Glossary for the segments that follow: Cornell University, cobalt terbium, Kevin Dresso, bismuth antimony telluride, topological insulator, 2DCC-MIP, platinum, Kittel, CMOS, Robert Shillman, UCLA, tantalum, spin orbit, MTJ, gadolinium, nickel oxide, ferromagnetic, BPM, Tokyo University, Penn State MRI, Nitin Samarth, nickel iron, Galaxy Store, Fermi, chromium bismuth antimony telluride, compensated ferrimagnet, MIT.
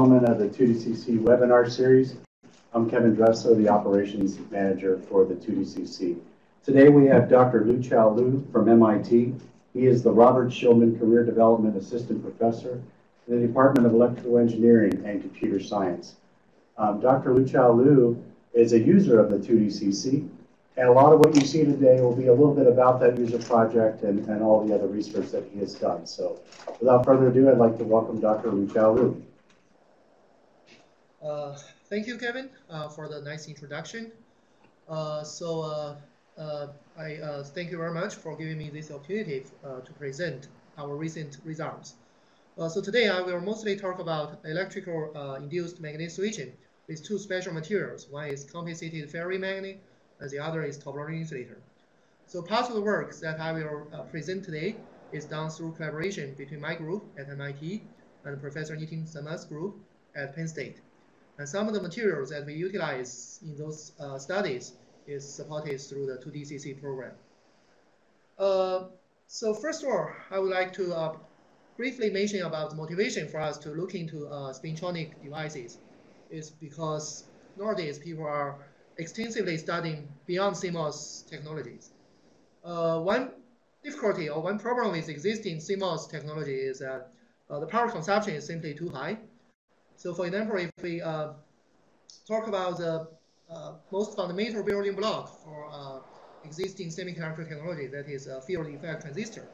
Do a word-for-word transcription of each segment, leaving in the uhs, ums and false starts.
Moment of the two D C C webinar series. I'm Kevin Dresso, the operations manager for the two D C C. Today we have Doctor Luqiao Liu from M I T. He is the Robert Shillman Career Development Assistant Professor in the Department of Electrical Engineering and Computer Science. Um, Doctor Luqiao Liu is a user of the two D C C, and a lot of what you see today will be a little bit about that user project and, and all the other research that he has done. So without further ado, I'd like to welcome Doctor Luqiao Liu. Uh, thank you, Kevin, uh, for the nice introduction. Uh, so uh, uh, I uh, thank you very much for giving me this opportunity uh, to present our recent results. Uh, so today I will mostly talk about electrical uh, induced magnetic switching with two special materials. One is compensated ferrimagnet, and the other is topological insulator. So part of the work that I will uh, present today is done through collaboration between my group at M I T and Professor Nitin Samarth's group at Penn State. And some of the materials that we utilize in those uh, studies is supported through the two D C C program. Uh, so first of all, I would like to uh, briefly mention about the motivation for us to look into uh, Spintronic devices. Is because nowadays people are extensively studying beyond C MOS technologies. Uh, one difficulty or one problem with existing C MOS technology is that uh, the power consumption is simply too high. So for example, if we uh, talk about the uh, most fundamental building block for uh, existing semiconductor technology, that is a field effect transistor,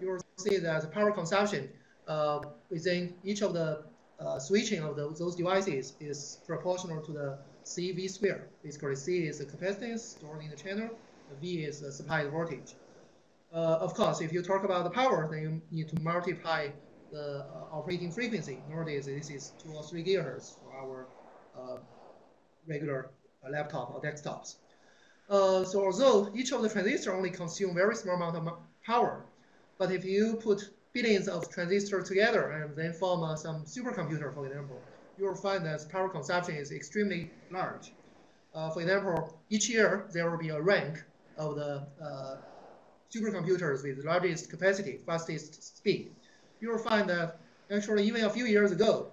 you will see that the power consumption uh, within each of the uh, switching of the, those devices is proportional to the C V square. Basically, C is the capacitance stored in the channel, the V is the supplied voltage. Uh, of course, if you talk about the power, then you need to multiply the uh, operating frequency. Nowadays, this is two or three gigahertz for our uh, regular uh, laptop or desktops. Uh, so although each of the transistors only consume very small amount of power, but if you put billions of transistors together and then form uh, some supercomputer, for example, you will find that power consumption is extremely large. Uh, for example, each year there will be a rank of the uh, supercomputers with largest capacity, fastest speed. You will find that actually even a few years ago,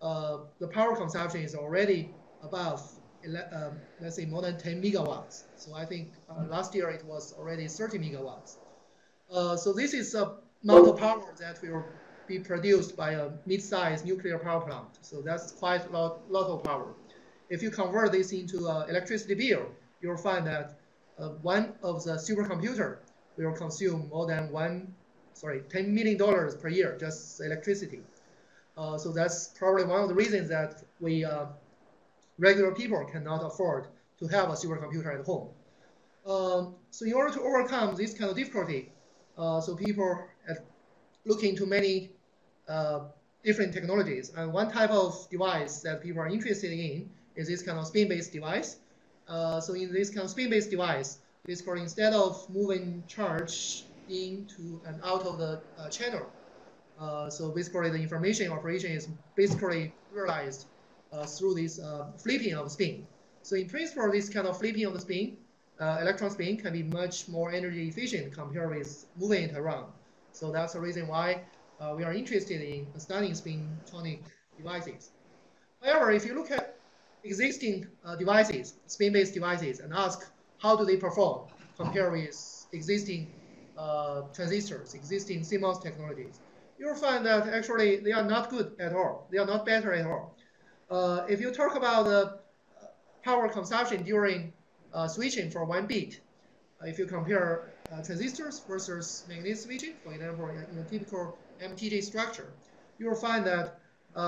uh, the power consumption is already above, uh, let's say, more than ten megawatts. So I think uh, last year it was already thirty megawatts. Uh, so this is a amount of power that will be produced by a mid-sized nuclear power plant. So that's quite a lot, lot of power. If you convert this into uh, electricity bill, you'll find that uh, one of the supercomputer will consume more than one Sorry, ten million dollars per year, just electricity. Uh, so that's probably one of the reasons that we uh, regular people cannot afford to have a supercomputer at home. Um, so in order to overcome this kind of difficulty, uh, so people are looking into many uh, different technologies. And one type of device that people are interested in is this kind of spin-based device. Uh, so in this kind of spin-based device, basically instead of moving charge into and out of the uh, channel. Uh, so basically the information operation is basically realized uh, through this uh, flipping of spin. So in principle, this kind of flipping of the spin, uh, electron spin, can be much more energy efficient compared with moving it around. So that's the reason why uh, we are interested in studying spintronic devices. However, if you look at existing uh, devices, spin-based devices, and ask how do they perform compared with existing Uh, transistors, existing C MOS technologies, you'll find that actually they are not good at all. They are not better at all. Uh, if you talk about the power consumption during uh, switching for one bit, uh, if you compare uh, transistors versus magnetic switching, for example, in a typical M T J structure, you'll find that uh,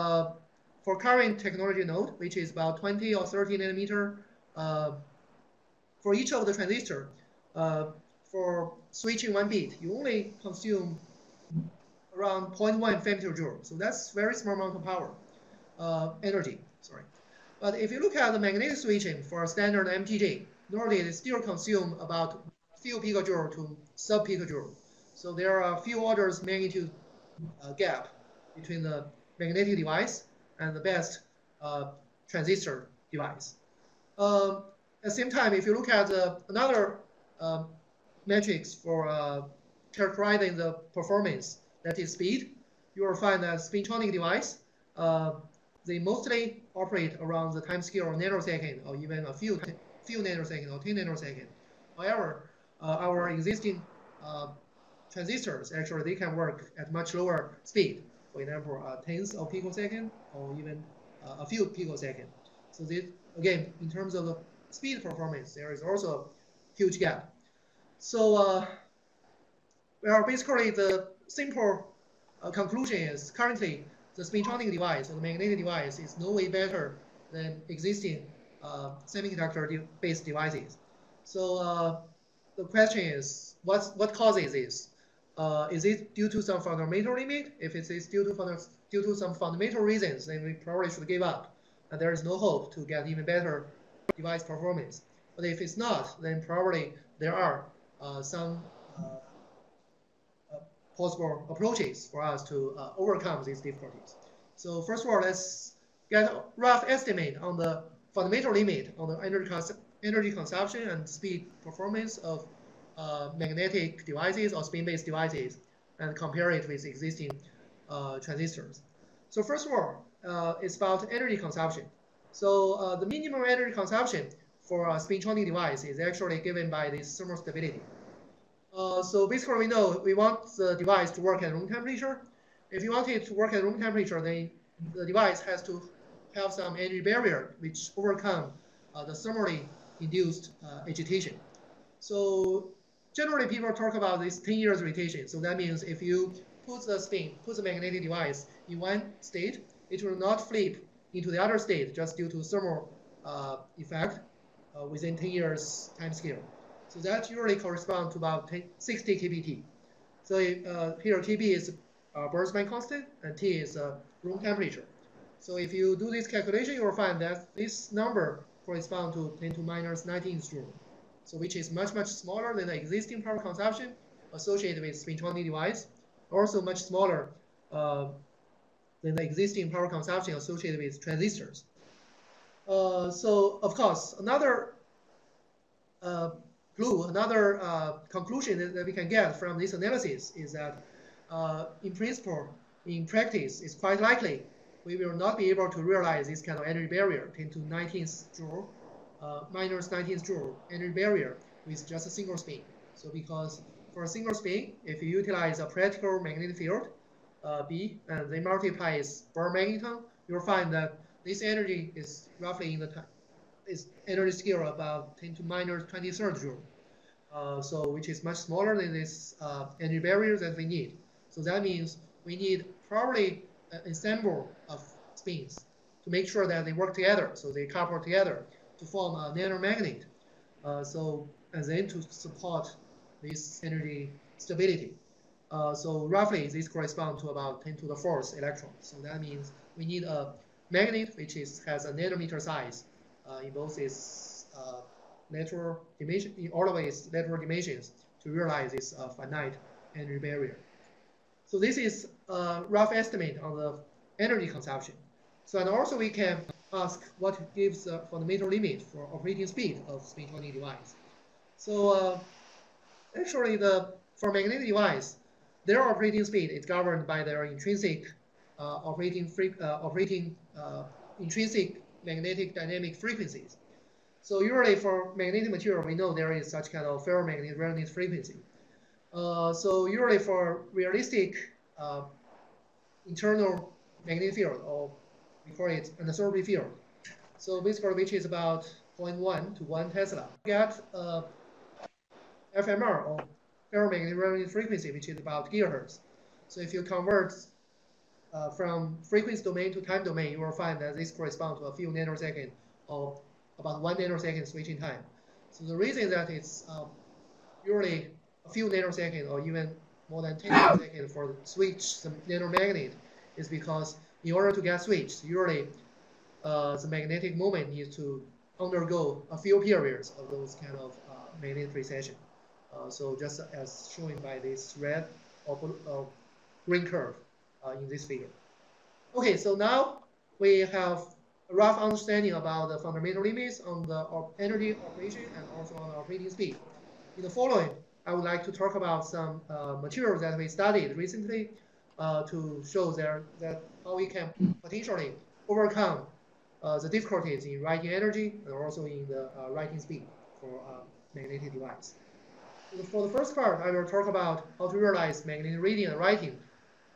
for current technology node, which is about twenty or thirty nanometer, uh, for each of the transistor, uh, for switching one bit, you only consume around zero point one femtojoule. So that's very small amount of power, uh, energy, sorry. But if you look at the magnetic switching for a standard M T J, normally it still consumes about few picojoule to sub-picojoule. So there are a few orders magnitude uh, gap between the magnetic device and the best uh, transistor device. Um, at the same time, if you look at uh, another um, metrics for uh, characterizing the performance, that is speed, you will find that spintronic device uh, they mostly operate around the time scale of nanosecond or even a few few nanosecond or ten nanosecond. However, uh, our existing uh, transistors, actually, they can work at much lower speed. For example, uh, tenths of picosecond or even uh, a few picosecond. So this, again, in terms of the speed performance, there is also a huge gap. So, uh, well, basically, the simple uh, conclusion is currently the spintronic device or the magnetic device is no way better than existing uh, semiconductor-based de devices. So uh, the question is, what's, what causes this? Uh, is it due to some fundamental limit? If it is due to, due to some fundamental reasons, then we probably should give up. And there is no hope to get even better device performance. But if it's not, then probably there are uh, some uh, uh, possible approaches for us to uh, overcome these difficulties. So first of all, let's get a rough estimate on the fundamental limit on the energy cost energy consumption and speed performance of uh, magnetic devices or spin-based devices and compare it with existing uh, transistors. So first of all, uh, it's about energy consumption. So uh, the minimum energy consumption for a spintronic device is actually given by this thermal stability. Uh, so basically we know we want the device to work at room temperature. If you want it to work at room temperature, then the device has to have some energy barrier which overcome uh, the thermally induced uh, agitation. So generally people talk about this ten years rotation. So that means if you put the spin, put the magnetic device in one state, it will not flip into the other state just due to thermal uh, effect uh, within ten years time scale. So that usually corresponds to about sixty K B T. So uh, here K B is uh, Boltzmann constant and T is uh, room temperature. So if you do this calculation, you will find that this number corresponds to ten to minus nineteen joule. So which is much, much smaller than the existing power consumption associated with spintronic device. Also much smaller uh, than the existing power consumption associated with transistors. Uh, so of course, another uh, clue, another uh, conclusion that, that we can get from this analysis is that uh, in principle, in practice, it's quite likely we will not be able to realize this kind of energy barrier, ten to nineteenth joule, uh, minus nineteenth joule energy barrier with just a single spin. So because for a single spin, if you utilize a practical magnetic field, Uh, B, and they multiply its Bohr magneton, you'll find that this energy is roughly in the time, is energy scale about ten to minus twenty-third joule, uh, so which is much smaller than this uh, energy barrier that we need. So that means we need probably an ensemble of spins to make sure that they work together, so they couple together to form a nanomagnet, uh, so and then to support this energy stability. Uh, so roughly, this corresponds to about ten to the fourth electrons. So that means we need a magnet which is, has a nanometer size uh, in both its uh, lateral dimension, in all of its lateral dimensions, to realize this uh, finite energy barrier. So this is a rough estimate on the energy consumption. So and also we can ask what gives the fundamental limit for operating speed of spintronic device. So uh, actually, the for magnetic device, their operating speed is governed by their intrinsic uh, operating free, uh, operating uh, intrinsic magnetic dynamic frequencies. So usually for magnetic material, we know there is such kind of ferromagnetic resonance frequency. Uh, so usually for realistic uh, internal magnetic field, or we call it anisotropy field. So basically, which is about zero point one to one Tesla. We get uh, F M R or ferromagnetic resonance frequency, which is about gigahertz. So if you convert uh, from frequency domain to time domain, you will find that this corresponds to a few nanoseconds or about one nanosecond switching time. So the reason that it's um, usually a few nanoseconds or even more than ten nanoseconds for switch the nanomagnet is because in order to get switched, usually uh, the magnetic moment needs to undergo a few periods of those kind of uh, magnetic precession. Uh, so just as shown by this red or uh, green curve uh, in this figure. Okay, so now we have a rough understanding about the fundamental limits on the op energy operation and also on operating speed. In the following, I would like to talk about some uh, materials that we studied recently uh, to show there that how we can potentially overcome uh, the difficulties in writing energy and also in the uh, writing speed for uh, magnetic device. For the first part, I will talk about how to realize magnetic reading and writing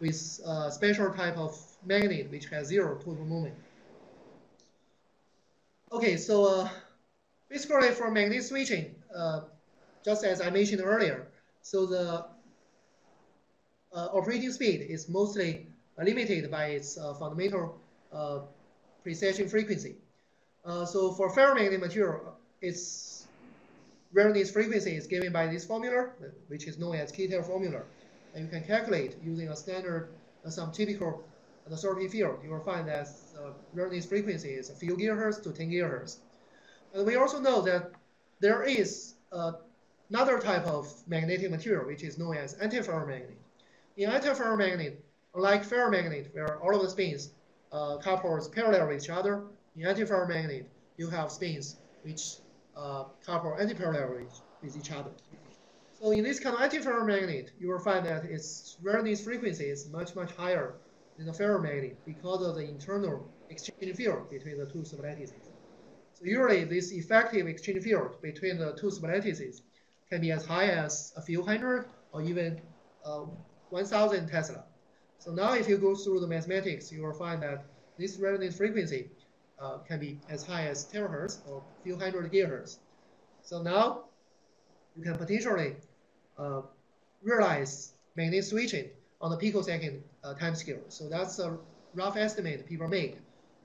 with a special type of magnet which has zero total moment. Okay, so uh, basically for magnet switching, uh, just as I mentioned earlier, so the uh, operating speed is mostly limited by its uh, fundamental uh, precession frequency. Uh, so for ferromagnetic material, it's Rarity frequency is given by this formula, which is known as Kittel formula, and you can calculate using a standard, uh, some typical enthalpy field. You will find that uh, rarity frequency is a few gigahertz to ten gigahertz. And we also know that there is uh, another type of magnetic material, which is known as antiferromagnet. In antiferromagnet, unlike ferromagnet, where all of the spins uh, couples parallel with each other, in antiferromagnet you have spins which Uh, couple antiparallel with each other. So in this kind of antiferromagnet, you will find that its resonance frequency is much, much higher than the ferromagnet because of the internal exchange field between the two sublattices. So usually this effective exchange field between the two sublattices can be as high as a few hundred or even uh, one thousand Tesla. So now if you go through the mathematics, you will find that this resonance frequency Uh, can be as high as terahertz or a few hundred gigahertz. So now you can potentially uh, realize magnet switching on the picosecond uh, time scale. So that's a rough estimate people make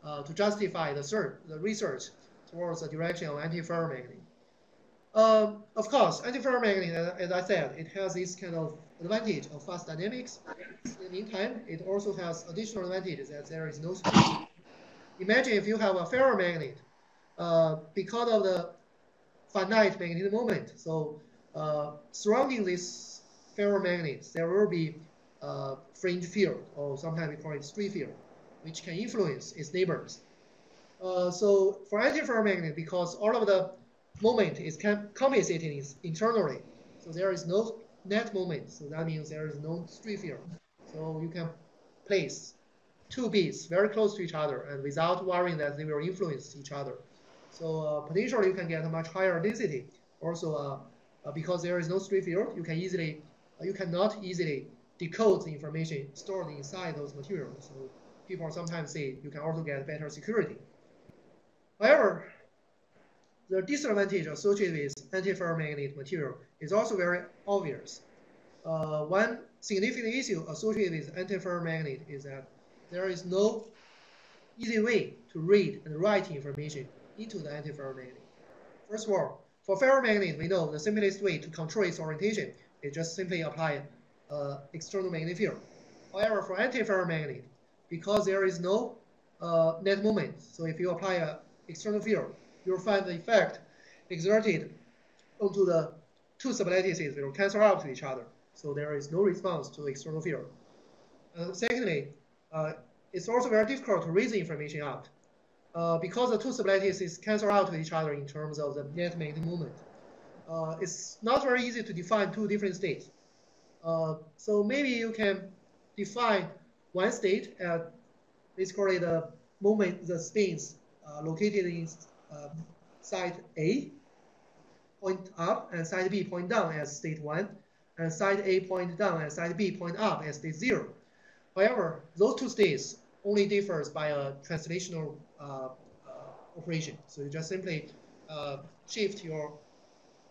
uh, to justify the, search, the research towards the direction of antiferromagnet. Um, of course, antiferromagnet, as I said, it has this kind of advantage of fast dynamics. In the meantime, it also has additional advantages that there is no speed. Imagine if you have a ferromagnet, uh, because of the finite magnetic moment. So uh, surrounding this ferromagnet, there will be a fringe field, or sometimes we call it street field, which can influence its neighbors. Uh, so for antiferromagnet, because all of the moment is compensated internally, so there is no net moment. So that means there is no street field. So you can place two beads very close to each other and without worrying that they will influence each other. So uh, potentially you can get a much higher density. Also, uh, uh, because there is no street field, you can easily, uh, you cannot easily decode the information stored inside those materials. So people sometimes say you can also get better security. However, the disadvantage associated with antiferromagnetic material is also very obvious. Uh, one significant issue associated with antiferromagnet is that there is no easy way to read and write information into the antiferromagnet. First of all, for ferromagnet, we know the simplest way to control its orientation is just simply apply uh, external magnetic field. However, for antiferromagnet, because there is no uh, net moment, so if you apply an external field, you'll find the effect exerted onto the two sublattices will cancel out to each other. So there is no response to external field. Uh, secondly, Uh, it's also very difficult to read the information out uh, because the two sublattices cancel out to each other in terms of the net magnetic moment. Uh, it's not very easy to define two different states. Uh, so maybe you can define one state at basically the moment the spins uh, located in uh, side A point up and side B point down as state one, and side A point down and side B point up as state zero. However, those two states only differs by a translational uh, uh, operation. So you just simply uh, shift your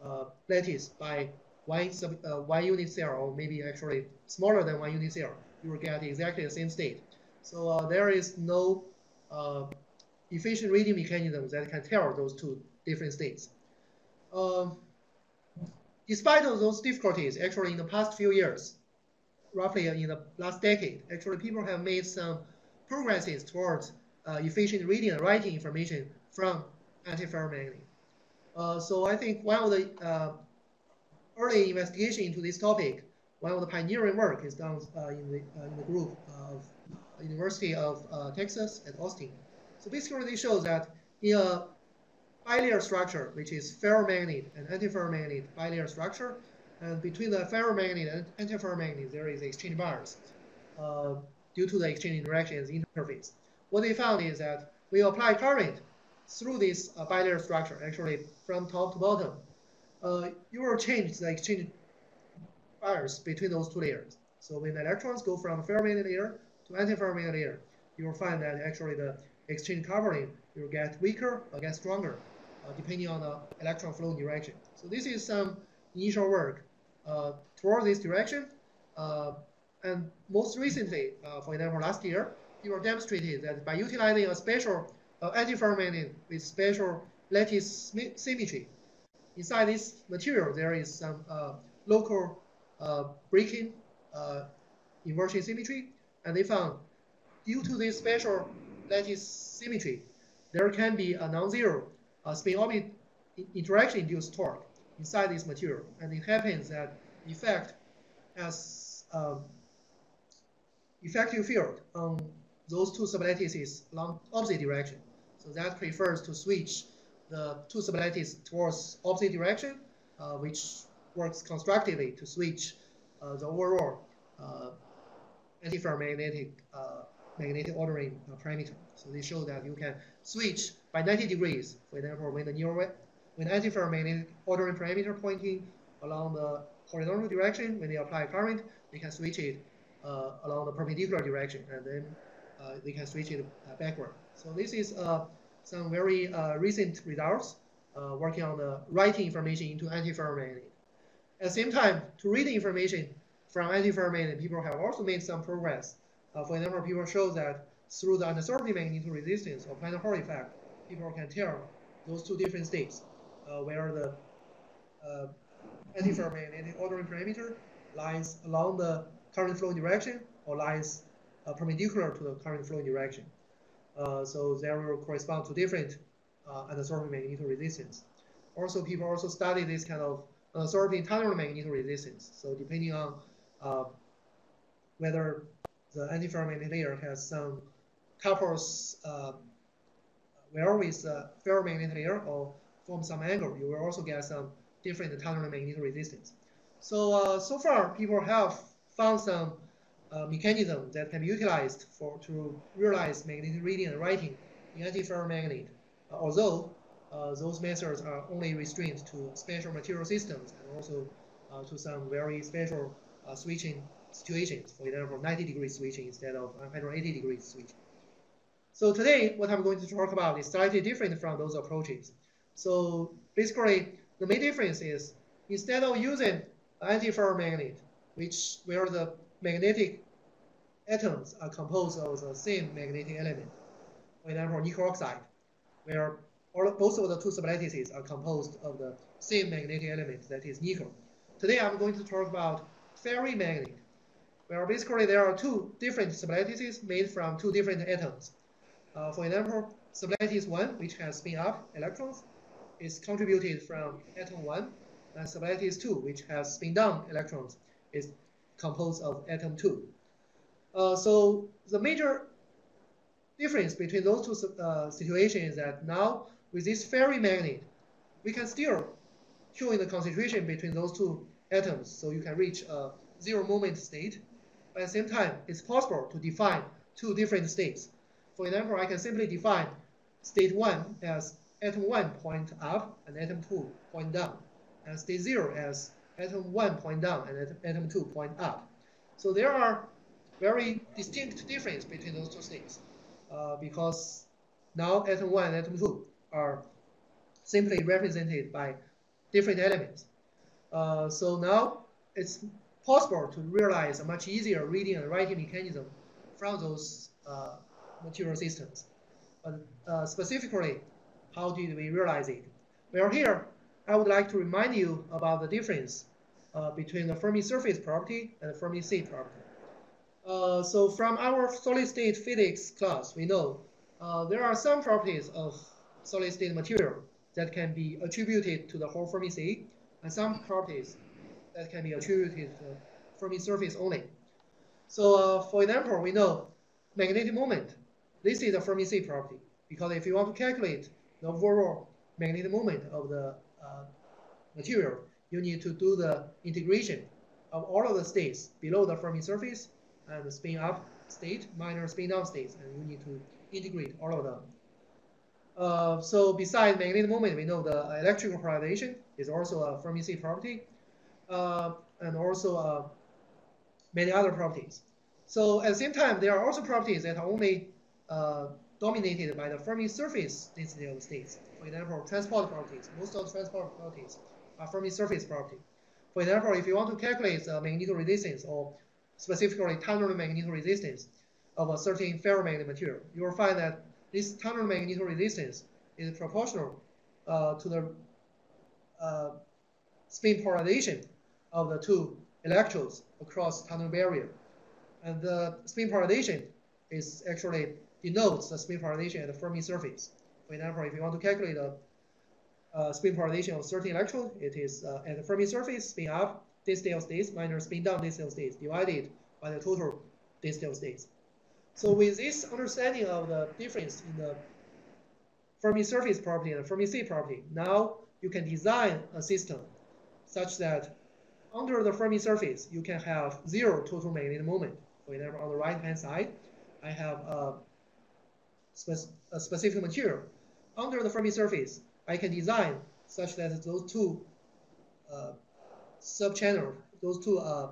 uh, lattice by one, sub, uh, one unit cell, or maybe actually smaller than one unit cell. You will get exactly the same state. So uh, there is no uh, efficient reading mechanism that can tell those two different states. Um, despite all those difficulties, actually in the past few years, roughly in the last decade, actually people have made some progresses towards uh, efficient reading and writing information from antiferromagnet. Uh, so I think one of the uh, early investigation into this topic, one of the pioneering work is done uh, in, the, uh, in the group of University of uh, Texas at Austin. So basically this shows that in a bilayer structure, which is ferromagnet and antiferromagnet bilayer structure, and between the ferromagnet and antiferromagnet, there is exchange bars uh, due to the exchange interactions interface. what they found is that we apply current through this uh, binary structure, actually from top to bottom. Uh, you will change the exchange wires between those two layers. So when the electrons go from ferromagnetic layer to antiferromagnetic layer, you will find that actually the exchange covering will get weaker or get stronger, uh, depending on the electron flow direction. So this is some initial work uh, toward this direction. Uh, and most recently, uh, for example, last year, it was demonstrated that by utilizing a special uh, antiferromagnet with special lattice symmetry, inside this material there is some uh, local uh, breaking uh, inversion symmetry, and they found due to this special lattice symmetry, there can be a non-zero uh, spin orbit interaction-induced torque inside this material, and it happens that the effect has um, effective field on those two sublattices along opposite direction. So that prefers to switch the two sublattices towards opposite direction, uh, which works constructively to switch uh, the overall uh, antiferromagnetic uh, magnetic ordering uh, parameter. So they show that you can switch by ninety degrees, for example, when the near when antiferromagnetic ordering parameter pointing along the horizontal direction, when they apply current, they can switch it uh, along the perpendicular direction, and then uh, they can switch it uh, backward. So this is uh, some very uh, recent results uh, working on the writing information into antiferromagnetic. At the same time, to read information from antiferromagnetic, people have also made some progress. Uh, for example, people show that through the uncertainty magnetic resistance or platinum Hall effect, people can tell those two different states uh, where the uh, antiferromagnetic ordering parameter lies along the current flow direction or lies uh, perpendicular to the current flow direction. Uh, so they will correspond to different uh, uncertainty magnetic resistance. Also, people also study this kind of uncertainty tantalum magnetic resistance. So depending on uh, whether the antiferromagnetic layer has some couples uh, well with the ferromagnetic layer or form some angle, you will also get some different tantalum magnetic resistance. So, uh, so far people have found some uh, mechanism that can be utilized for to realize magnetic reading and writing in antiferromagnet, uh, although uh, those methods are only restrained to special material systems and also uh, to some very special uh, switching situations, for example, ninety degree switching instead of one hundred eighty degree switching. So today, what I'm going to talk about is slightly different from those approaches. So basically, the main difference is instead of using antiferromagnet, which where the magnetic atoms are composed of the same magnetic element, for example, nickel oxide, where all, both of the two sublattices are composed of the same magnetic element, that is nickel. Today, I'm going to talk about ferrimagnet, where basically there are two different sublattices made from two different atoms. Uh, for example, sublattice one, which has spin up electrons, is contributed from atom one, and sublattice two, which has spin down electrons, is composed of atom two. Uh, so the major difference between those two uh, situations is that now with this ferrimagnet, we can still tune the concentration between those two atoms, so you can reach a zero moment state. But at the same time, it's possible to define two different states. For example, I can simply define state one as atom one point up and atom two point down, and state zero as atom one point down and atom two point up. So there are very distinct differences between those two states, uh, because now atom one and atom two are simply represented by different elements. Uh, so now it's possible to realize a much easier reading and writing mechanism from those uh, material systems. But uh, specifically, how did we realize it? Well, here, I would like to remind you about the difference uh, between the Fermi surface property and the Fermi state property. Uh, so from our solid-state physics class, we know uh, there are some properties of solid-state material that can be attributed to the whole Fermi state, and some properties that can be attributed to Fermi surface only. So uh, for example, we know magnetic moment. This is a Fermi state property, because if you want to calculate the overall magnetic moment of the uh, material, you need to do the integration of all of the states below the Fermi surface and the spin up state minus spin down states, and you need to integrate all of them. Uh, so besides magnetic moment, we know the electrical polarization is also a Fermi state property, uh, and also uh, many other properties. So at the same time, there are also properties that are only uh, dominated by the Fermi surface density of the states. For example, transport properties. Most of the transport properties are Fermi surface property. For example, if you want to calculate the magnetoresistance, or specifically tunnel magnetoresistance of a certain ferromagnetic material, you will find that this tunnel magnetoresistance is proportional uh, to the uh, spin polarization of the two electrodes across tunnel barrier. And the spin polarization is actually denotes the spin polarization at the Fermi surface. For example, if you want to calculate the uh, spin polarization of certain electrode, it is uh, at the Fermi surface, spin up density of states minus spin down density of states divided by the total density of states. So with this understanding of the difference in the Fermi surface property and the Fermi state property, now you can design a system such that under the Fermi surface, you can have zero total magnetic moment. For example, on the right-hand side, I have a, spe a specific material. Under the Fermi surface, I can design such that those two uh, subchannels, those two uh,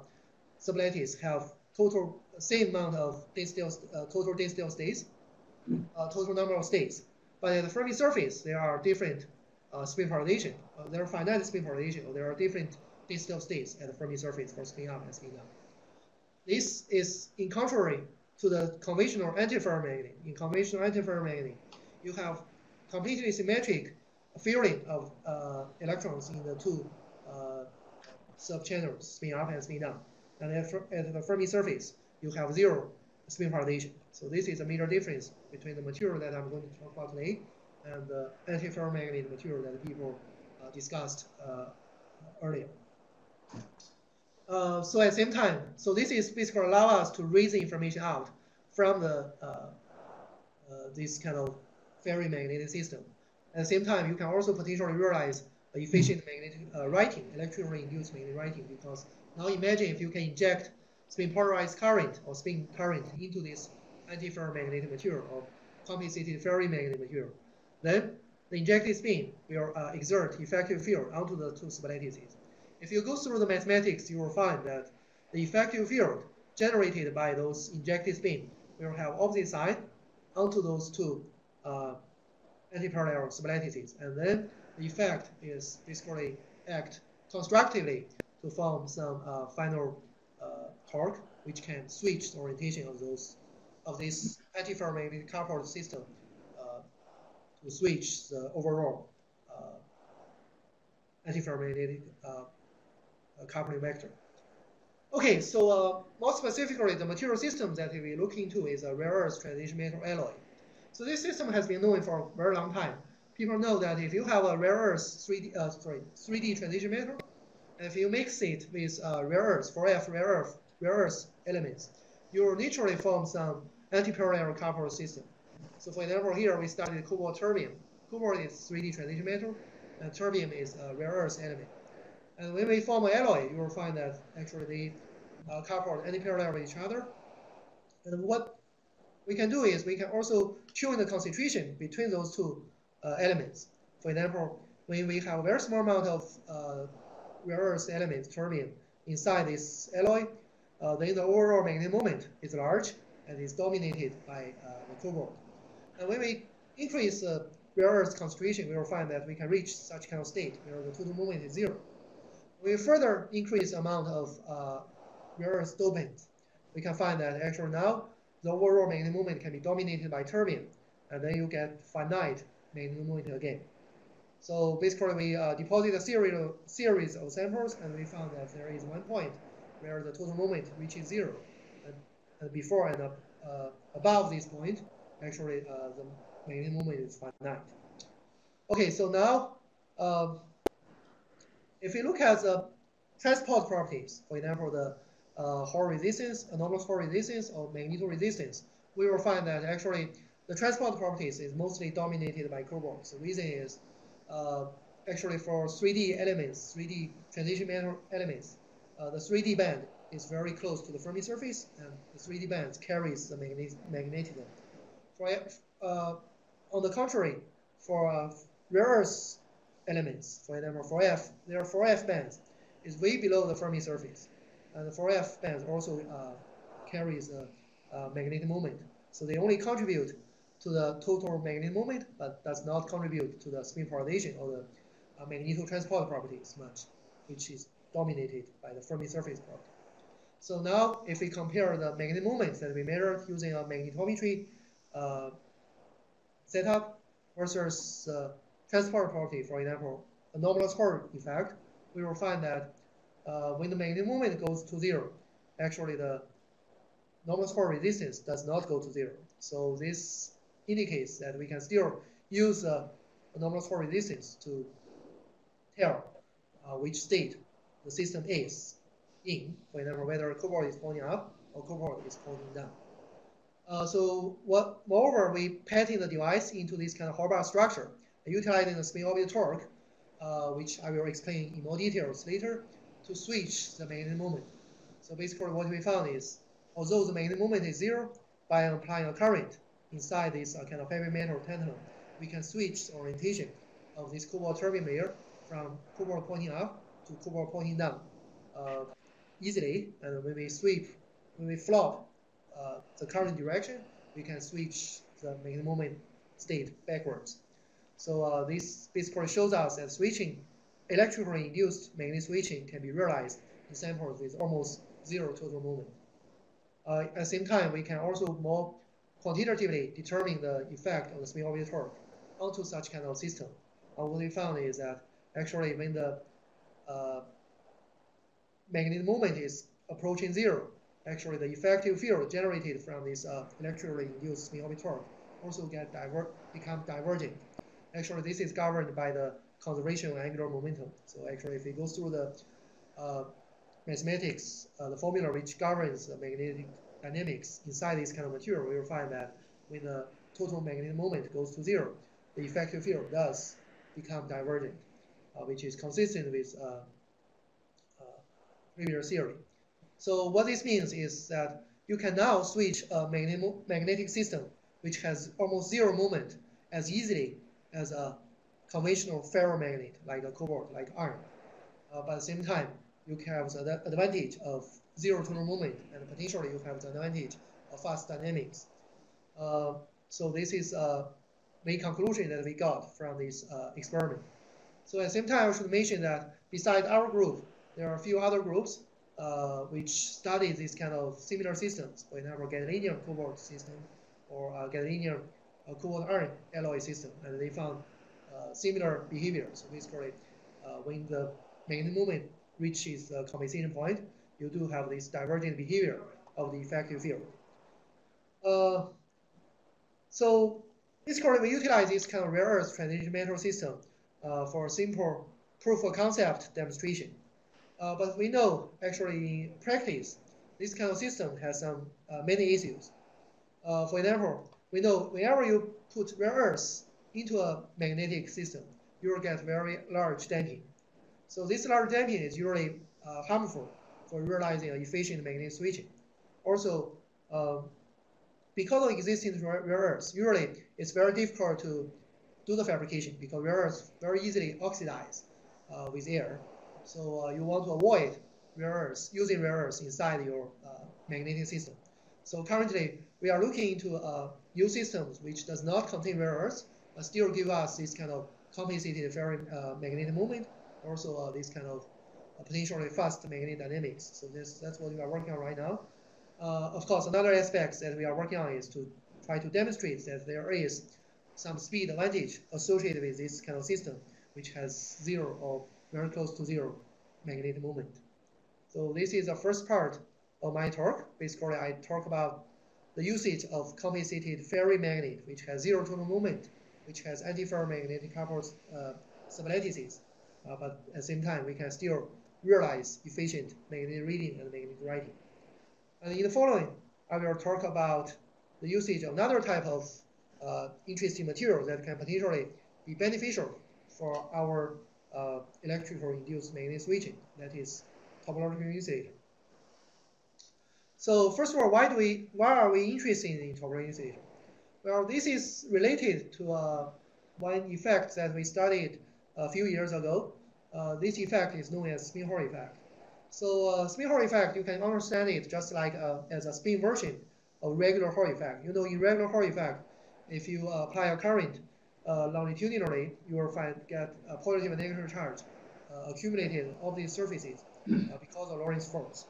sublattices have total same amount of density of, uh, total density of states, uh, total number of states. But at the Fermi surface, there are different uh, spin polarization. Uh, there are finite spin polarization, or there are different density of states at the Fermi surface for spin up and spin down. This is in contrary to the conventional antiferromagnet. In conventional antiferromagnet, you have completely symmetric filling of uh, electrons in the two uh, subchannels, spin up and spin down. And at the Fermi surface, you have zero spin polarization. So this is a major difference between the material that I'm going to talk about today and the antiferromagnet material that people uh, discussed uh, earlier. Uh, so at the same time, so this is basically allow us to raise the information out from the uh, uh, this kind of ferrimagnetic system. At the same time, you can also potentially realize efficient magnetic uh, writing, electrically induced magnetic writing, because now imagine if you can inject spin polarized current or spin current into this antiferromagnetic material or compensated ferrimagnetic material. Then the injected spin will uh, exert effective field onto the two sublattices. If you go through the mathematics, you will find that the effective field generated by those injected spin will have opposite side onto those two uh, antiparallel sublattices. And then the effect is basically act constructively to form some uh, final uh, torque, which can switch the orientation of those of this antiferromagnetic coupled system uh, to switch the overall uh, antiferromagnetic uh, coupling vector. Okay, so uh, more specifically, the material system that we look into is a rare earth transition metal alloy. So this system has been known for a very long time. People know that if you have a rare earth three D, uh, sorry, three D transition metal, and if you mix it with uh, rare earth, four F rare earth, rare earth elements, you will naturally form some antiparallel coupled system. So for example, here we studied cobalt terbium. Cobalt is three D transition metal, and terbium is a rare earth element. And when we form an alloy, you will find that actually they uh, couple antiparallel with each other. And what we can do is we can also tune the concentration between those two uh, elements. For example, when we have a very small amount of uh, rare earth elements, terbium, inside this alloy, uh, then the overall magnetic moment is large and is dominated by uh, the cobalt. And when we increase the uh, rare earth concentration, we will find that we can reach such kind of state where the total moment is zero. We further increase the amount of uh, rare earth dopant. We can find that actually now the overall magnetic moment can be dominated by terbium, and then you get finite magnetic moment again. So basically, we uh, deposit a serial series of samples, and we found that there is one point where the total moment reaches zero. And, and before and up, uh, above this point, actually, uh, the magnetic moment is finite. Okay, so now, um, if you look at the transport properties, for example, the uh, Hall resistance, anomalous Hall resistance, or magnetoresistance, we will find that actually the transport properties is mostly dominated by cobalt. The reason is Uh, actually for three D elements, three D transition metal elements, uh, the three D band is very close to the Fermi surface, and the three D band carries the magnetism. For, uh, on the contrary, for uh, rare earth elements, for example, four F, their four F bands is way below the Fermi surface. And the four F bands also uh, carries a, a magnetic moment. So they only contribute to the total magnetic moment, but does not contribute to the spin polarization or the uh, magnetotransport properties much, which is dominated by the Fermi surface property. So now, if we compare the magnetic moments that we measured using a magnetometry uh, setup versus uh, transport property, for example, anomalous Hall effect, we will find that uh, when the magnetic moment goes to zero, actually the anomalous Hall resistance does not go to zero. So this indicates that we can still use uh, anomalous Hall resistance to tell uh, which state the system is in, for example, whether cobalt is pointing up or cobalt is pointing down. Uh, so what, moreover, we pattern the device into this kind of Hall-bar structure, utilizing the spin orbit torque, uh, which I will explain in more details later, to switch the magnetic moment. So basically what we found is, although the magnetic moment is zero, by applying a current inside this uh, kind of heavy metal tantalum, we can switch the orientation of this cobalt terbium layer from cobalt pointing up to cobalt pointing down uh, easily. And when we sweep, when we flop uh, the current direction, we can switch the magnetic moment state backwards. So uh, this basically shows us that switching, electrically induced magnetic switching can be realized in samples with almost zero total moment. Uh, at the same time, we can also more quantitatively determine the effect of the spin orbit torque onto such kind of system. And what we found is that actually when the uh, magnetic moment is approaching zero, actually the effective field generated from this uh, electrically induced spin orbit torque also get diver become divergent. Actually, this is governed by the conservation of angular momentum. So actually, if we go through the uh, mathematics, uh, the formula which governs the magnetic dynamics inside this kind of material, we will find that when the total magnetic moment goes to zero, the effective field does become divergent, uh, which is consistent with uh, uh, previous theory. So what this means is that you can now switch a magne magnetic system which has almost zero moment as easily as a conventional ferromagnet, like a cobalt, like iron. Uh, but at the same time, you can have the advantage of zero total moment, and potentially you have the advantage of fast dynamics. Uh, so this is uh, the conclusion that we got from this uh, experiment. So at the same time, I should mention that besides our group, there are a few other groups uh, which study these kind of similar systems, for example, gadolinium cobalt system or uh, gadolinium uh, cobalt iron alloy system, and they found uh, similar behavior. So basically, uh, when the magnetic moment reaches the compensation point, you do have this divergent behavior of the effective field. Uh, so basically, we utilize this kind of rare earth transition metal system uh, for a simple proof of concept demonstration. Uh, but we know, actually, in practice, this kind of system has some uh, many issues. Uh, for example, we know whenever you put rare earth into a magnetic system, you will get very large damping. So this large damping is usually uh, harmful for realizing efficient magnetic switching. Also, uh, because of existing rare earths, usually it's very difficult to do the fabrication because rare earths very easily oxidize uh, with air. So uh, you want to avoid rare earths, using rare earths inside your uh, magnetic system. So currently, we are looking into uh, new systems which does not contain rare earths, but still give us this kind of compensated ferrimagnetic moment. Also, uh, this kind of uh, potentially fast magnetic dynamics. So this, that's what we are working on right now. Uh, of course, another aspect that we are working on is to try to demonstrate that there is some speed advantage associated with this kind of system, which has zero or very close to zero magnetic moment. So this is the first part of my talk. Basically, I talk about the usage of compensated ferrimagnet, which has zero total moment, which has antiferromagnetic coupled uh, sublattices. Uh, but at the same time, we can still realize efficient magnetic reading and magnetic writing. And in the following, I will talk about the usage of another type of uh, interesting material that can potentially be beneficial for our uh, electrical induced magnetic switching, that is topological insulator. So first of all, why do we why are we interested in topological insulator? Well, this is related to uh, one effect that we studied a few years ago. Uh, this effect is known as spin Hall effect. So uh, spin Hall effect, you can understand it just like uh, as a spin version of regular Hall effect. You know, in regular Hall effect, if you uh, apply a current uh, longitudinally, you will find get a positive and negative charge uh, accumulated on these surfaces uh, because of Lorentz force.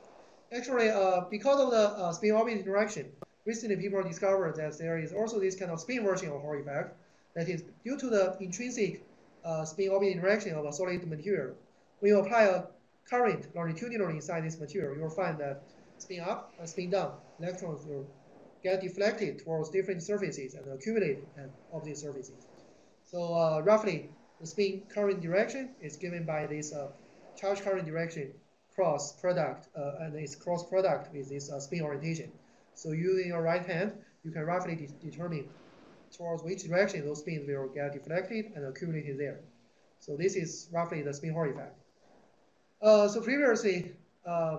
Actually, uh, because of the uh, spin-orbit interaction, recently people discovered that there is also this kind of spin version of Hall effect. That is, due to the intrinsic uh, spin-orbit interaction of a solid material, when you apply a current longitudinally inside this material, you will find that spin up and spin down, electrons will get deflected towards different surfaces and accumulate of these surfaces. So uh, roughly, the spin current direction is given by this uh, charge current direction cross product uh, and its cross product with this uh, spin orientation. So using your right hand, you can roughly de determine towards which direction those spins will get deflected and accumulated there. So this is roughly the spin Hall effect. Uh, so previously, uh,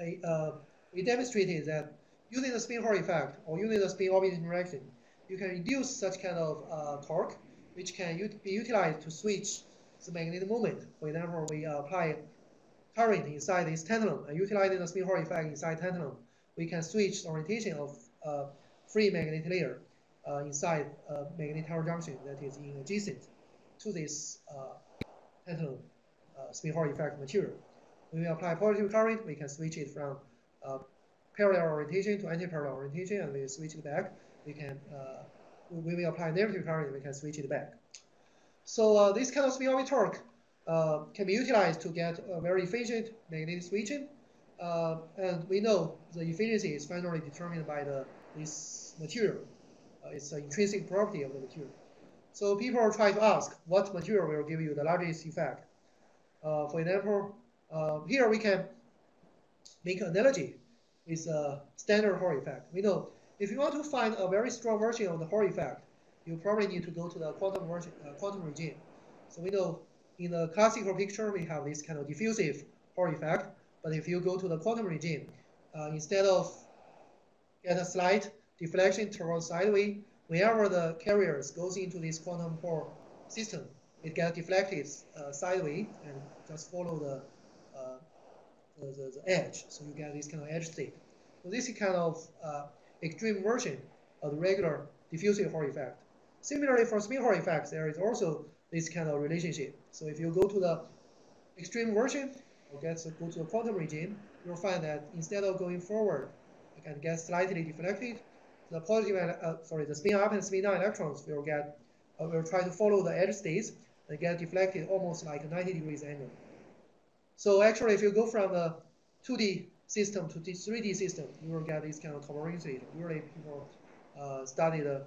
I, uh, we demonstrated that using the spin Hall effect or using the spin orbit interaction, you can reduce such kind of uh, torque, which can ut be utilized to switch the magnetic moment. For example, we apply current inside this tantalum, and utilizing the spin Hall effect inside tantalum, we can switch the orientation of uh, free magnetic layer uh, inside a magnetic tower junction that is in adjacent to this uh, tantalum uh, spin Hall effect material. When we apply positive current, we can switch it from uh, parallel orientation to anti-parallel orientation, and we switch it back. We can, uh, when we apply negative current, we can switch it back. So uh, this kind of spin-orbit torque uh, can be utilized to get a very efficient magnetic switching. Uh, and we know the efficiency is finally determined by the, this material. Uh, it's an intrinsic property of the material. So people try to ask what material will give you the largest effect. Uh, for example, uh, here we can make an analogy with a standard Hall effect. We know if you want to find a very strong version of the Hall effect, you probably need to go to the quantum, version, uh, quantum regime. So we know in the classical picture we have this kind of diffusive Hall effect. But if you go to the quantum regime, uh, instead of get a slight deflection towards sideways, whenever the carriers goes into this quantum Hall system, it gets deflected uh, sideways and just follow the, uh, the, the, the edge. So you get this kind of edge state. So this is kind of uh, extreme version of the regular diffusive Hall effect. Similarly, for spin Hall effects, there is also this kind of relationship. So if you go to the extreme version, Okay, so go to the quantum regime, you'll find that instead of going forward, you can get slightly deflected. The positive, uh, sorry, the spin up and spin down electrons will get, uh, will try to follow the edge states and get deflected almost like a ninety degrees angle. So actually, if you go from the two D system to the three D system, you will get this kind of topological insulator. Usually, people uh, study the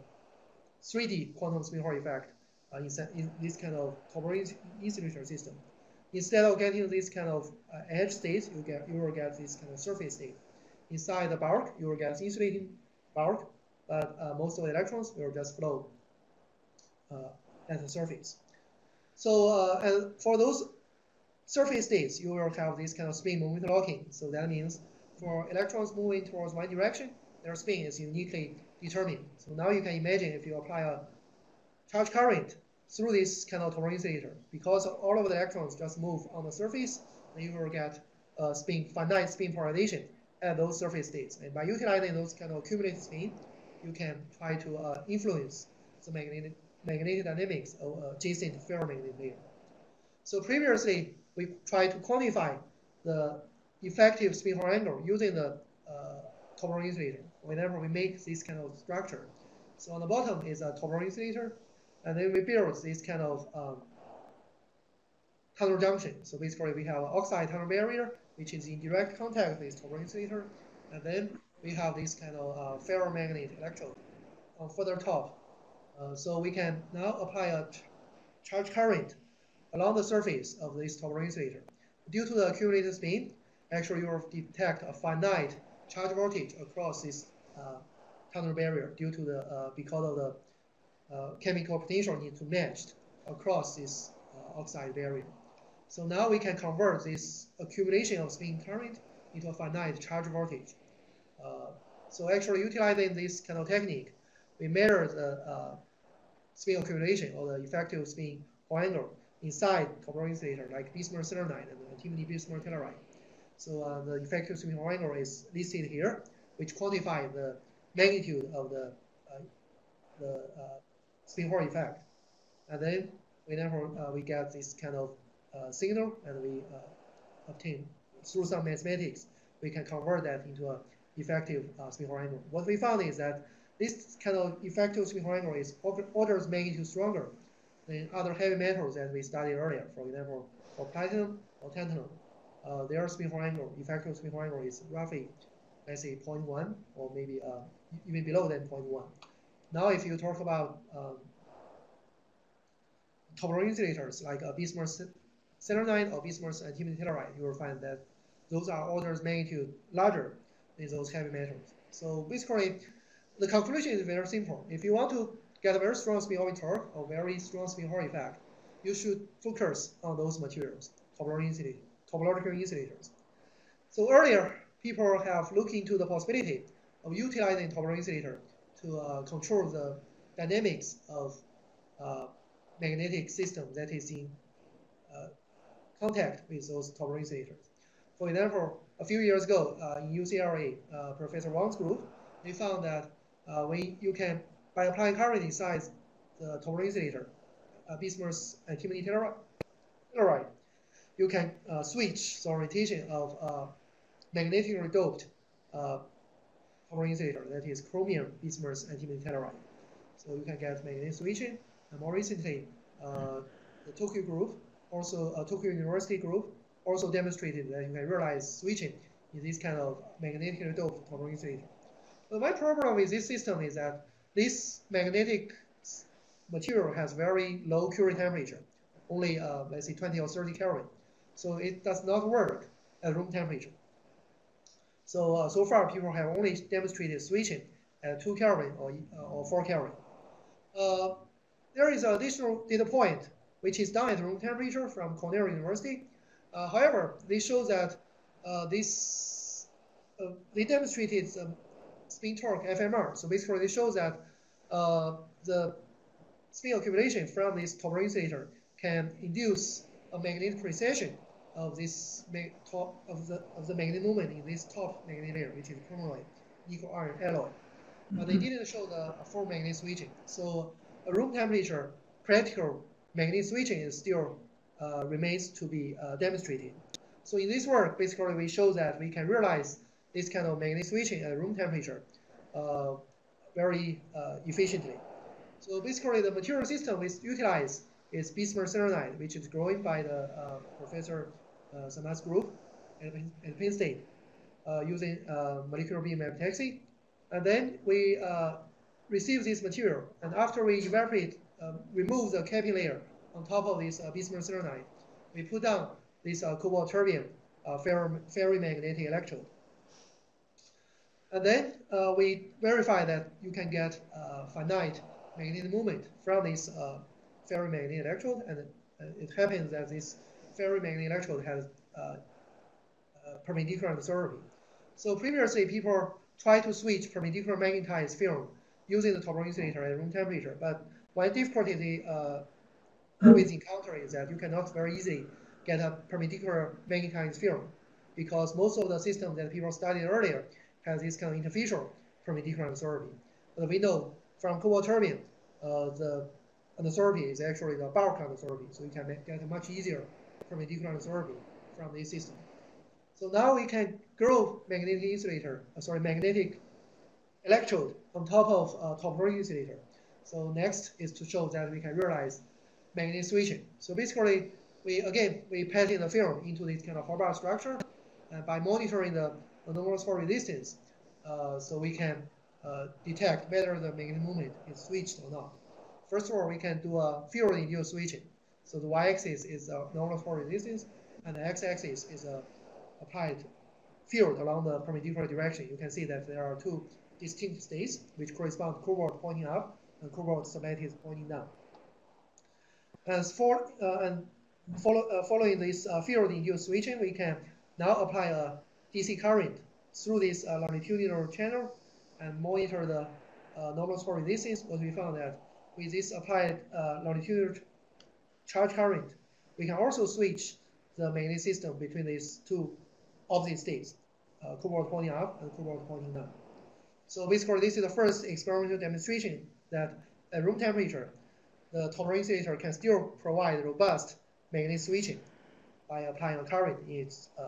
three D quantum spin Hall effect uh, in, in this kind of topological insulator system. Instead of getting this kind of uh, edge state, you get you will get this kind of surface state. Inside the bulk, you will get insulating bulk, but uh, most of the electrons will just flow uh, at the surface. So, uh, and for those surface states, you will have this kind of spin moment locking. So that means for electrons moving towards one direction, their spin is uniquely determined. So now you can imagine if you apply a charge current through this kind of topological insulator, because all of the electrons just move on the surface, then you will get uh, spin, finite spin polarization at those surface states. And by utilizing those kind of accumulated spin, you can try to uh, influence the magnetic, magnetic dynamics of adjacent ferromagnetic layer. So previously, we tried to quantify the effective spin Hall angle using the uh, topological insulator whenever we make this kind of structure. So on the bottom is a topological insulator, and then we build this kind of um, tunnel junction. So basically, we have an oxide tunnel barrier, which is in direct contact with this topological insulator. And then we have this kind of uh, ferromagnet electrode on further top. Uh, so we can now apply a ch charge current along the surface of this topological insulator. Due to the accumulated spin, actually, you will detect a finite charge voltage across this uh, tunnel barrier due to the uh, because of the Uh, chemical potential needs to match across this uh, oxide barrier. So now we can convert this accumulation of spin current into a finite charge voltage. Uh, so actually, utilizing this kind of technique, we measure the uh, spin accumulation or the effective spin angle inside topological insulator like bismuth selenide and antimony bismuth telluride. So uh, the effective spin angle is listed here, which quantifies the magnitude of the uh, the uh, spin Hall effect, and then we therefore uh, we get this kind of uh, signal, and we uh, obtain through some mathematics we can convert that into a effective uh, spin Hall angle. What we found is that this kind of effective spin Hall angle is order of magnitude stronger than other heavy metals that we studied earlier. For example, for platinum or tantalum, uh, their spin Hall angle, effective spin Hall angle, is roughly, let's say, zero point one or maybe uh, even below than zero point one. Now, if you talk about um, topological insulators like uh, bismuth selenide or bismuth antimony telluride, you will find that those are orders of magnitude larger than those heavy metals. So basically, the conclusion is very simple. If you want to get a very strong spin orbit torque or very strong spin Hall effect, you should focus on those materials, topological insulators. So earlier, people have looked into the possibility of utilizing topological insulator to uh, control the dynamics of uh, magnetic system that is in uh, contact with those topological insulators. For example, a few years ago uh, in U C L A, uh, Professor Wang's group, they found that uh, when you can, by applying current inside the topological insulator, uh, bismuth antimony telluride, you can uh, switch the orientation of uh, magnetically doped uh, topological insulator, that is chromium bismuth antimony telluride. So you can get magnetic switching. And more recently, uh, the Tokyo group, also uh, Tokyo University group, also demonstrated that you can realize switching in this kind of magnetically doped topological insulator. But my problem with this system is that this magnetic material has very low Curie temperature, only uh, let's say twenty or thirty Kelvin, so it does not work at room temperature. So uh, so far people have only demonstrated switching at two Kelvin or uh, or four Kelvin. Uh, there is an additional data point which is done at room temperature from Cornell University. Uh, however, they show that uh, this uh, they demonstrated some spin torque F M R. So basically, they show that uh, the spin accumulation from this topological insulator can induce a magnetic precession of this top of the of the magnetic moment in this top magnetic layer, which is chromoline, nickel iron alloy. Mm-hmm. But they didn't show the full magnetic switching. So a room temperature practical magnetic switching is still uh, remains to be uh, demonstrated. So in this work, basically, we show that we can realize this kind of magnetic switching at room temperature uh, very uh, efficiently. So basically, the material system we utilize is bismuth selenide, which is growing by the uh, Professor Uh, Samarth group at, at Penn State uh, using uh, molecular beam epitaxy, and then we uh, receive this material, and after we evaporate, uh, remove the capping layer on top of this uh, bismuth selenide, we put down this uh, cobalt terbium uh, ferrimagnetic electrode, and then uh, we verify that you can get uh, finite magnetic movement from this uh, ferrimagnetic electrode, and uh, it happens that this ferromagnet electrode has uh, uh, perpendicular therapy. So previously, people tried to switch perpendicular magnetized film using the topological insulator at room temperature, but one difficulty they uh, always encounter is that you cannot very easily get a perpendicular magnetized film, because most of the systems that people studied earlier has this kind of interfacial perpendicular therapy. But we know from cobalt terbium, uh, the anisotropy is actually the bulk anisotropy, so you can make, get a much easier perpendicular therapy from this system. So now we can grow magnetic insulator, uh, sorry, magnetic electrode on top of uh, topological insulator. So next is to show that we can realize magnetic switching. So basically, we again we pattern the film into this kind of Hobart structure, and by monitoring the ionosphere resistance, uh, so we can uh, detect whether the magnetic movement is switched or not. First of all, we can do a field-induced switching. So the y-axis is the ionosphere resistance, and the x-axis is a applied field along the perpendicular direction. You can see that there are two distinct states, which correspond to cobalt pointing up and cobalt selenide pointing down. As for uh, and follow, uh, following this uh, field-induced switching, we can now apply a D C current through this uh, longitudinal channel and monitor the uh, normal spot resistance, what we found that with this applied uh, longitudinal charge current, we can also switch the magnetic system between these two opposite states, uh, cobalt pointing up and cobalt pointing down. So basically, this is the first experimental demonstration that at room temperature, the topological insulator can still provide robust magnetic switching by applying a current in its, uh,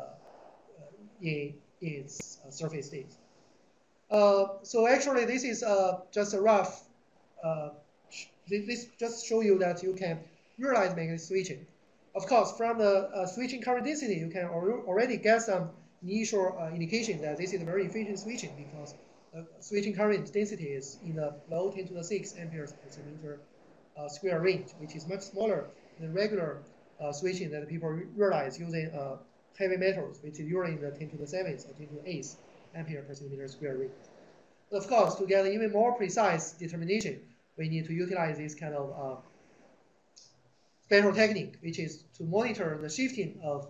in its surface state. Uh, so actually, this is uh, just a rough, uh, this just show you that you can realize magnetic switching. Of course, from the uh, switching current density, you can already get some initial uh, indication that this is very efficient switching, because the switching current density is in the low ten to the six amperes per centimeter uh, square range, which is much smaller than regular uh, switching that people re realize using uh, heavy metals, which is usually in the ten to the seventh or ten to the eighth ampere per centimeter square range. But of course, to get an even more precise determination, we need to utilize this kind of uh, special technique, which is to monitor the shifting of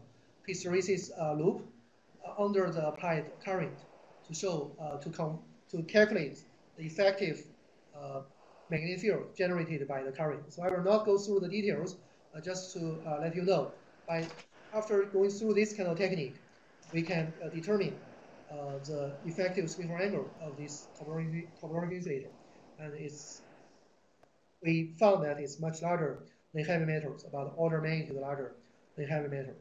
hysteresis uh, loop uh, under the applied current to show uh, to come to calculate the effective uh, magnetic field generated by the current. So I will not go through the details, uh, just to uh, let you know. By after going through this kind of technique, we can uh, determine uh, the effective spectral angle of this topological insulator, and it's we found that it's much larger than heavy metals, about order of magnitude larger than heavy metals.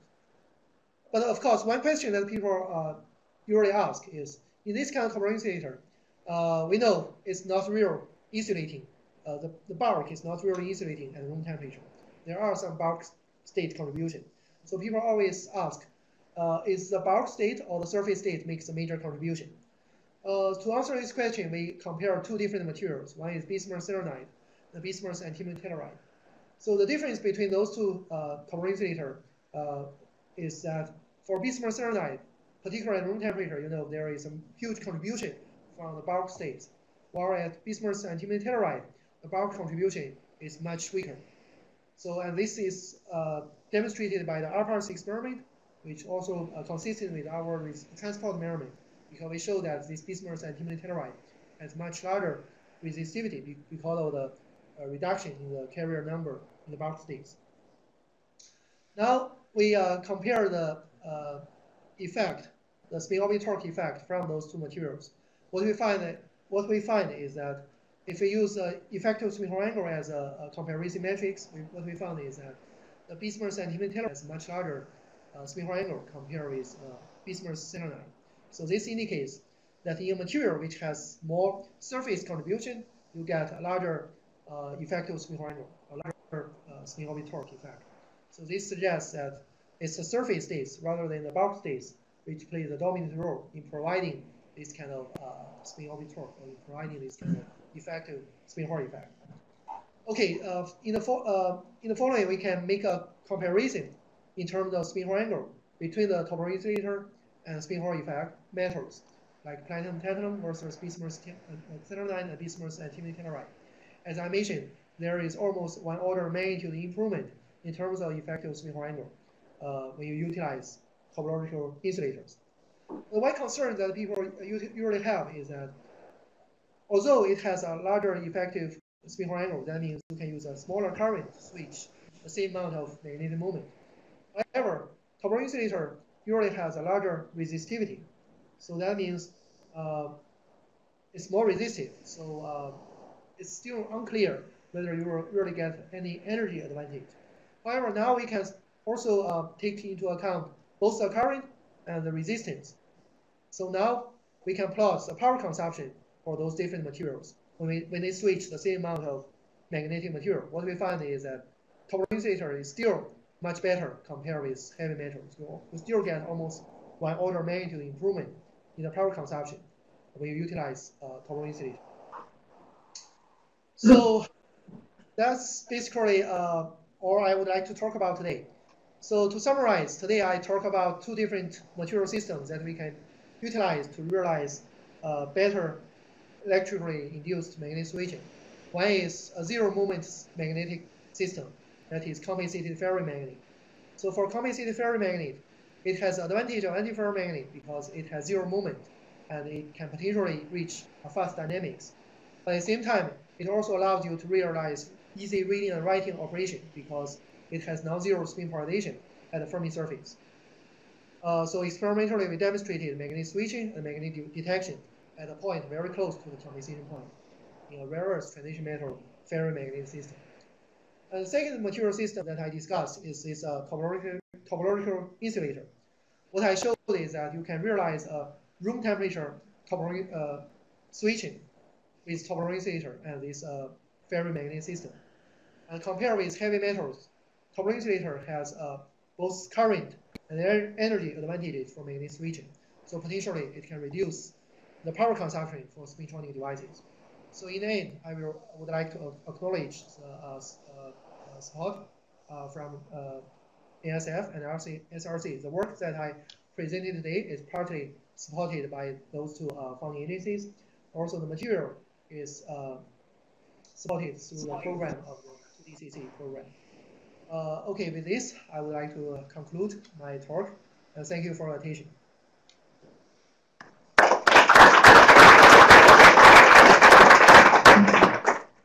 But of course, one question that people uh, usually ask is, in this kind of topological insulator, uh, we know it's not real insulating. Uh, the, the bulk is not really insulating at room temperature. There are some bulk state contribution. So people always ask, uh, is the bulk state or the surface state makes a major contribution? Uh, to answer this question, we compare two different materials. One is bismuth selenide, the bismuth antimony telluride. So the difference between those two uh, topological insulator uh, is that for bismuth selenide, particularly at room temperature, you know, there is a huge contribution from the bulk states. While at bismuth antimony telluride, the bulk contribution is much weaker. So, and this is uh, demonstrated by the R-parts experiment, which also uh, consistent with our with transport measurement, because we show that this bismuth antimony telluride has much larger resistivity because of the A reduction in the carrier number in the bulk states. Now we uh, compare the uh, effect, the spin orbit torque effect from those two materials. What we find, that, what we find is that if we use uh, effective spin angle as a, a comparison matrix, we, what we found is that the bismuth antimony telluride has much larger uh, spin angle compared with uh, bismuth selenide. So this indicates that in a material which has more surface contribution, you get a larger Uh, effective spin angle, a larger uh, spin orbit torque effect. So this suggests that it's the surface states rather than the bulk states which play the dominant role in providing this kind of uh, spin orbit torque, or in providing this kind of effective spin Hall effect. Okay, uh, in the fo uh, in the following we can make a comparison in terms of spin Hall angle between the topological insulator and spin Hall effect metals like platinum, tantalum versus bismuth selenide and bismuth antimony telluride. As I mentioned, there is almost one order of magnitude improvement in terms of effective spin Hall angle uh, when you utilize topological insulators. The one concern that people usually have is that although it has a larger effective spin Hall angle, that means you can use a smaller current to switch the same amount of magnetic moment. However, topological insulator usually has a larger resistivity, so that means uh, it's more resistive. So. Uh, It's still unclear whether you will really get any energy advantage. However, now we can also uh, take into account both the current and the resistance. So now we can plot the power consumption for those different materials when, we, when they switch the same amount of magnetic material. What we find is that topological insulator is still much better compared with heavy metals. You, you still get almost one order of magnitude improvement in the power consumption when you utilize uh, topological insulator. So that's basically uh, all I would like to talk about today. So to summarize, today I talk about two different material systems that we can utilize to realize uh, better electrically induced magnetic switching. One is a zero moment magnetic system that is compensated ferrimagnet. So for compensated ferrimagnet, it has the advantage of antiferromagnet because it has zero moment and it can potentially reach a fast dynamics. But at the same time, it also allows you to realize easy reading and writing operation because it has non-zero spin polarization at the Fermi surface. Uh, so experimentally, we demonstrated magnetic switching and magnetic detection at a point very close to the transition point in a rare earth transition metal ferromagnetic system. And the second material system that I discussed is this uh, topological, topological insulator. What I showed is that you can realize a room temperature topological uh, switching with topological insulator and this uh, ferromagnetic system. And compared with heavy metals, topological insulator has uh, both current and energy advantages for magnetic switching. So potentially it can reduce the power consumption for spintronic devices. So in the end, I will, would like to acknowledge the uh, uh, support uh, from uh, A S F and S R C. The work that I presented today is partly supported by those two uh, funding agencies. Also, the material is uh, supported through the program of the two D C C program. Uh, okay, with this, I would like to conclude my talk, and thank you for your attention.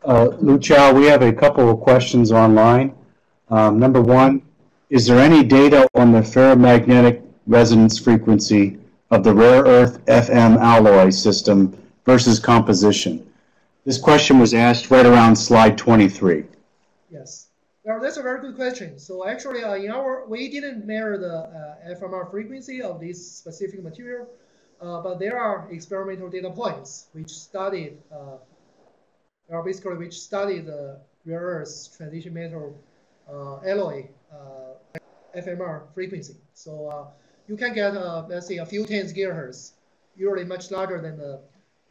Uh, Luqiao, we have a couple of questions online. Um, number one, is there any data on the ferromagnetic resonance frequency of the rare earth F M alloy system versus composition? This question was asked right around slide twenty-three. Yes, well, that's a very good question. So actually, uh, in our, we didn't measure the uh, F M R frequency of this specific material, uh, but there are experimental data points which studied uh, Or basically, which study the rare earth transition metal uh, alloy uh, F M R frequency. So uh, you can get, uh, let's say, a few tens gigahertz, usually much larger than the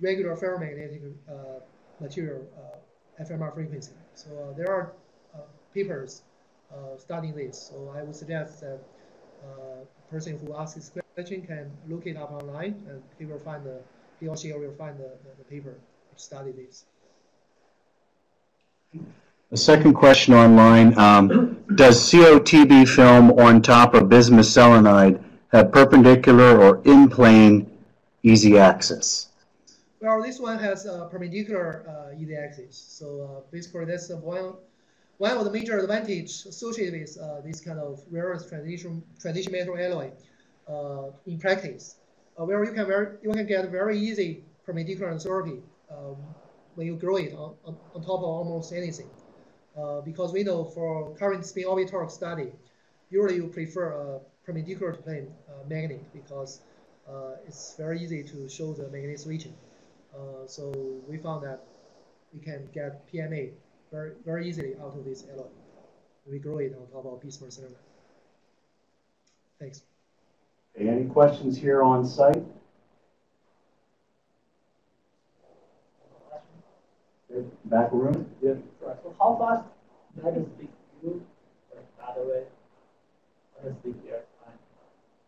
regular ferromagnetic uh, material uh, F M R frequency. So uh, there are uh, papers uh, studying this. So I would suggest that uh, the person who asks this question can look it up online, and he will find the he or she will find the, the, the paper which studied this. A second question online, um, does C O T B film on top of bismuth selenide have perpendicular or in-plane easy axis? Well, this one has a perpendicular uh, easy axis. So uh, basically that's the one, one of the major advantages associated with uh, this kind of rare earth transition, transition metal alloy uh, in practice, uh, where you can, very, you can get very easy perpendicular uncertainty um, when you grow it on, on, on top of almost anything. Uh, because we know for current spin orbit torque study, usually you prefer a perpendicular to plane uh, magnet because uh, it's very easy to show the magnetic switching. Uh, so we found that we can get P M A very, very easily out of this alloy. We grow it on top of bismuth selenide. Thanks. Okay, any questions here on site? Back room? Yeah. Right. So how fast do I have to speak to you? Or the other way? I have to speak here.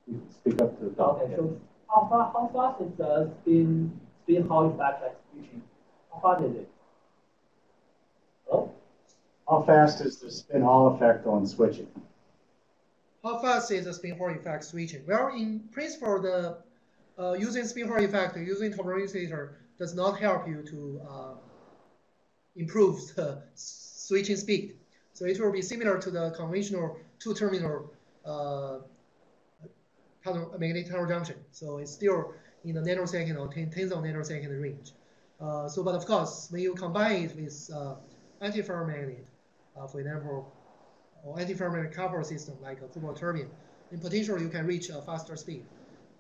You can speak up to the top. Okay, so how, far, how fast is the spin, spin Hall effect execution? How fast is it? Hello? How fast is the spin Hall effect on switching? How fast is the spin Hall effect switching? Well, in principle, the uh, using spin Hall effect, using topological insulator does not help you to uh, improves the switching speed. So it will be similar to the conventional two-terminal uh, magnetic tunnel junction. So it's still in the nanosecond or ten, tens of nanosecond range. Uh, so, but of course, when you combine it with uh, antiferromagnet, uh, for example, or antiferromagnet coupled system like a cobalt terbium, then potentially you can reach a faster speed.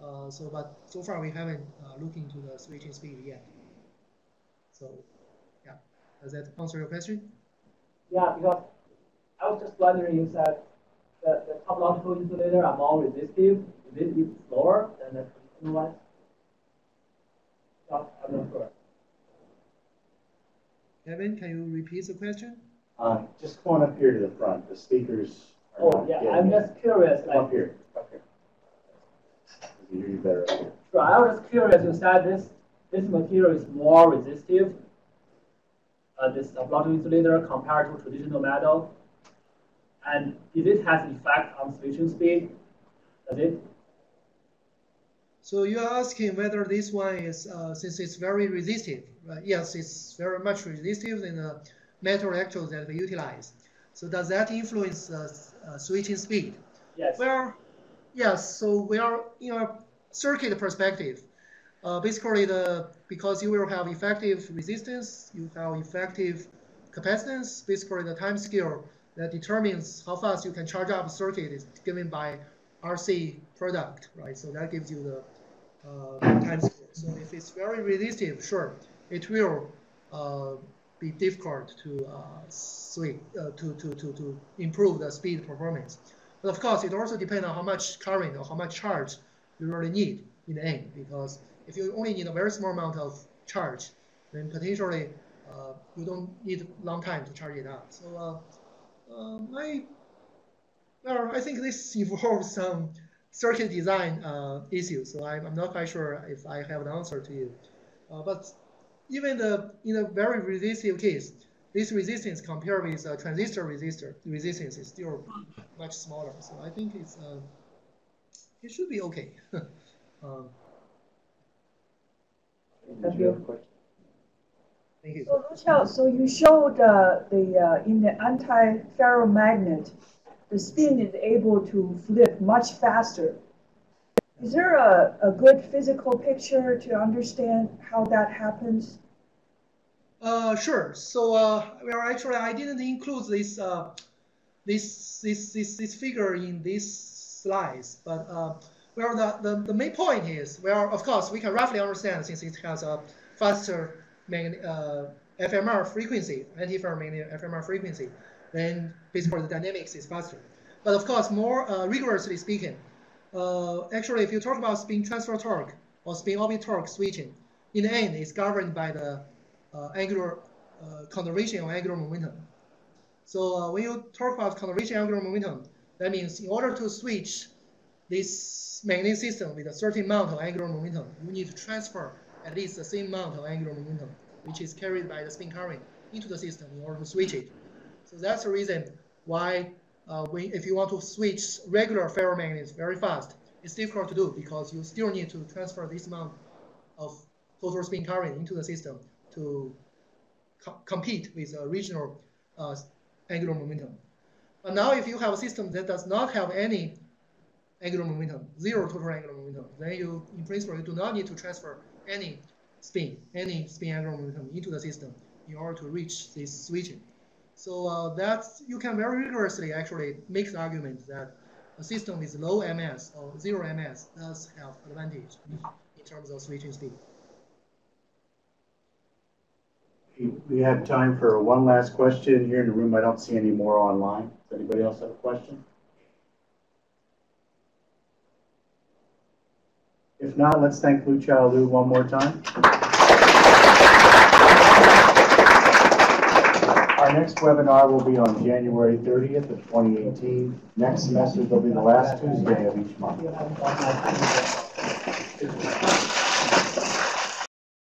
Uh, so, but so far we haven't uh, looked into the switching speed yet. So. Does that answer your question? Yeah, because I was just wondering, you said that the topological insulator are more resistive, resistive slower than the traditional ones? No, I'm not sure. Kevin, can you repeat the question? Uh, just come on up here to the front. The speakers are Oh, yeah, I'm just curious. Like, up here. Up here. You hear you better up here. Sure, I was just curious. You said this, this material is more resistive. Uh, this topological insulator compared to traditional metal, and if it has effect on switching speed, does it? So you ask him whether this one is, uh, since it's very resistive, right? Yes, it's very much resistive in the metal electrodes that we utilize. So does that influence uh, uh, switching speed? Yes. Well, yes, so we are in a circuit perspective. Uh, basically, the because you will have effective resistance, you have effective capacitance. Basically, the time scale that determines how fast you can charge up a circuit is given by R C product, right? So that gives you the uh, time scale. So if it's very resistive, sure, it will uh, be difficult to uh, switch, uh, to, to, to, to improve the speed performance. But of course, it also depends on how much current or how much charge you really need in the end, because if you only need a very small amount of charge, then potentially uh, you don't need a long time to charge it up. So uh, uh, my, well, I think this involves some circuit design uh, issues, so I'm, I'm not quite sure if I have an answer to you. Uh, but even the, in a very resistive case, this resistance compared with uh, transistor resistor resistance is still much smaller. So I think it's uh, it should be okay. um, Thank you. Thank you. So, Luqiao, so you showed uh, the uh, in the anti-ferromagnet, the spin is able to flip much faster. Is there a, a good physical picture to understand how that happens? Uh, sure. So, uh, well, actually, I didn't include this uh, this, this this this figure in these slides, but. Uh, Well, the, the, the main point is, well, of course, we can roughly understand since it has a faster uh, F M R frequency, antiferromagnet F M R frequency, then basically the dynamics is faster. But of course, more uh, rigorously speaking, uh, actually, if you talk about spin transfer torque or spin orbit torque switching, in the end, it's governed by the uh, angular uh, conservation of angular momentum. So uh, when you talk about conservation of angular momentum, that means in order to switch this magnetic system with a certain amount of angular momentum, you need to transfer at least the same amount of angular momentum, which is carried by the spin current into the system in order to switch it. So that's the reason why uh, when, if you want to switch regular ferromagnets very fast, it's difficult to do because you still need to transfer this amount of total spin current into the system to co compete with the original uh, angular momentum. But now if you have a system that does not have any angular momentum, zero total angular momentum, then you, in principle, you do not need to transfer any spin, any spin angular momentum into the system in order to reach this switching. So uh, that's, you can very rigorously actually make the argument that a system with low M S or zero M S does have advantage in terms of switching speed. We have time for one last question here in the room. I don't see any more online. Does anybody else have a question? If not, let's thank Luqiao Liu one more time. Our next webinar will be on January thirtieth of twenty eighteen. Next semester, will be the last Tuesday of each month.